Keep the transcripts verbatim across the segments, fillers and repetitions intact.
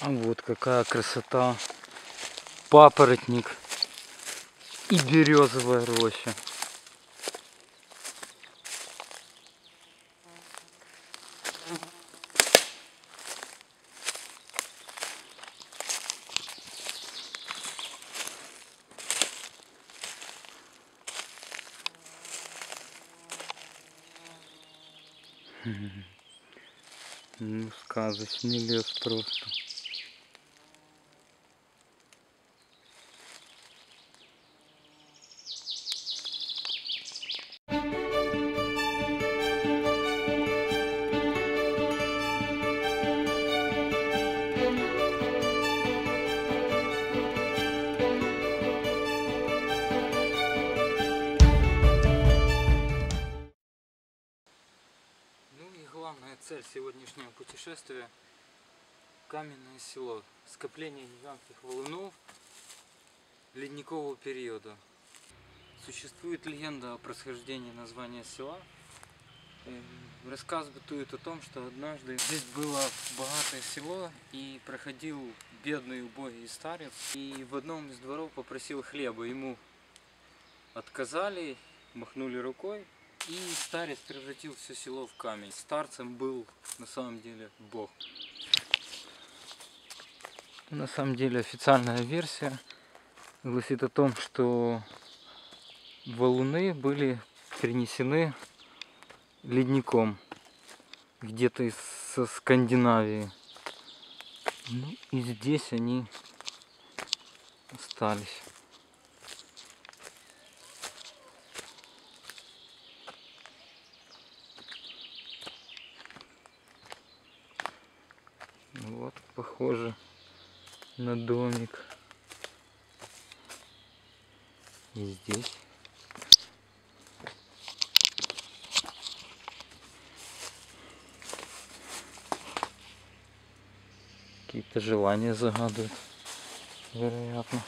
А вот какая красота. Папоротник и березовая роща. Ну, сказочный лес просто. Главная цель сегодняшнего путешествия — Каменное село, скопление гигантских валунов ледникового периода. Существует легенда о происхождении названия села. Рассказ бытует о том, что однажды здесь было богатое село, и проходил бедный убогий старец, и в одном из дворов попросил хлеба. Ему отказали, махнули рукой. И старец превратил все село в камень. Старцем был на самом деле Бог. На самом деле официальная версия гласит о том, что валуны были принесены ледником где-то из Скандинавии. Ну и здесь они остались. Вот, похоже на домик. И здесь. Какие-то желания загадывают, вероятно.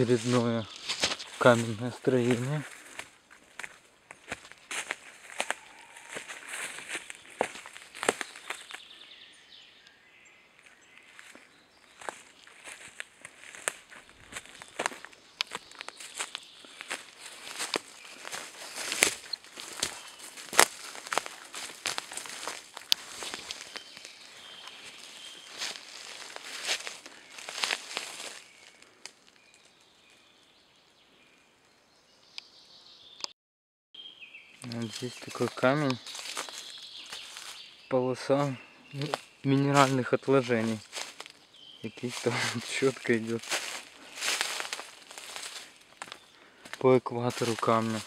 Очередное каменное строение. Вот здесь такой камень, полоса минеральных отложений, каких-то четко идет по экватору камня.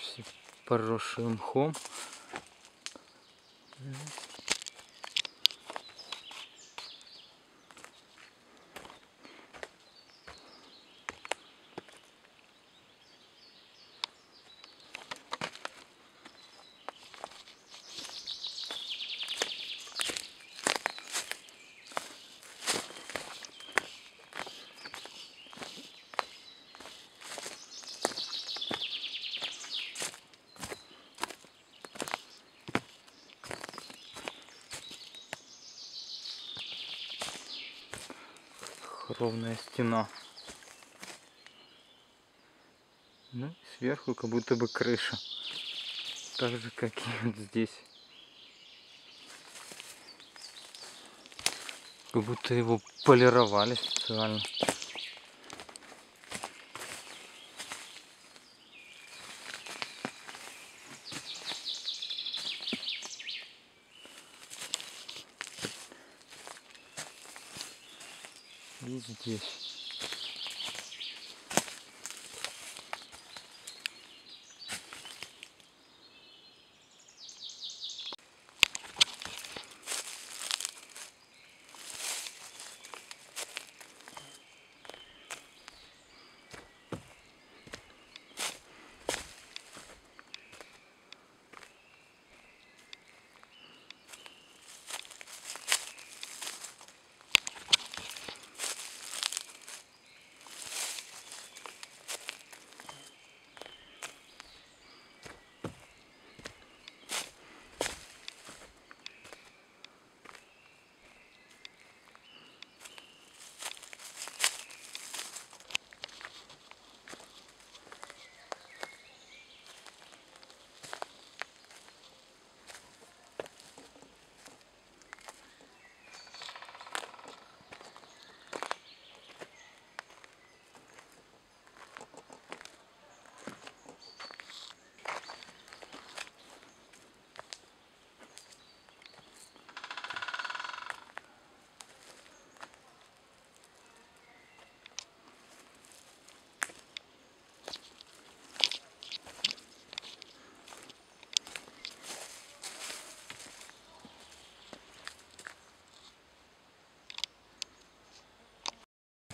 Все поросшие мхом. Ровная стена. Ну и сверху как будто бы крыша. Так же, как и вот здесь. Как будто его полировали специально. И здесь.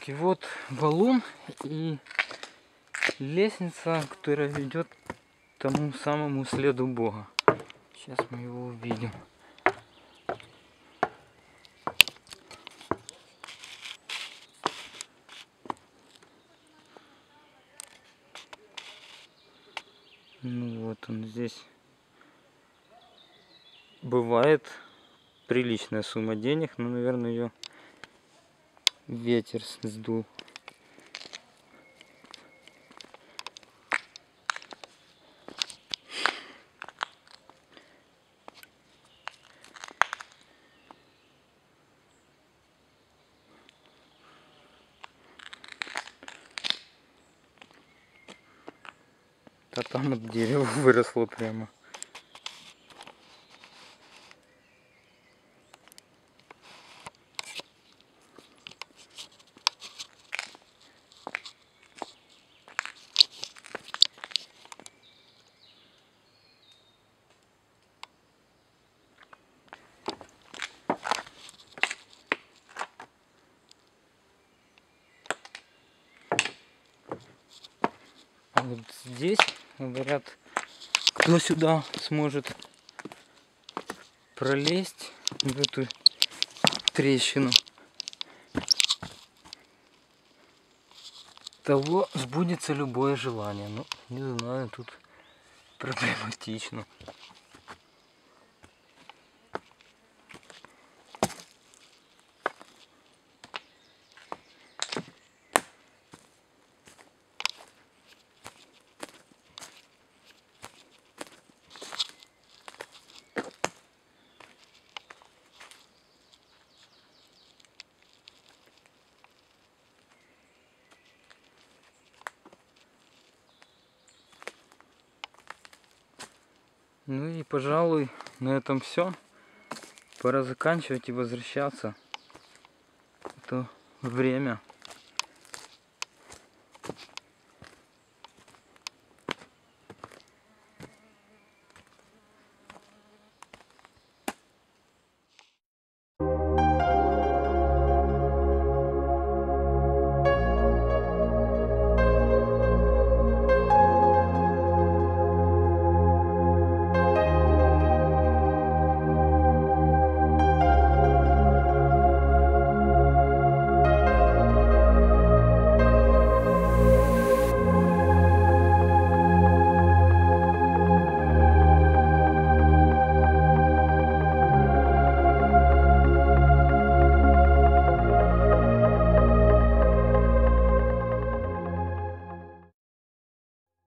И вот валун и лестница, которая ведет к тому самому следу Бога. Сейчас мы его увидим. Ну вот он здесь. Бывает приличная сумма денег, но, наверное, ее ветер сдул. А там от дерева выросло прямо. А вот здесь, говорят, кто сюда сможет пролезть в эту трещину, того сбудется любое желание. Ну, не знаю, тут проблематично. Ну и, пожалуй, на этом все. Пора заканчивать и возвращаться. Это время.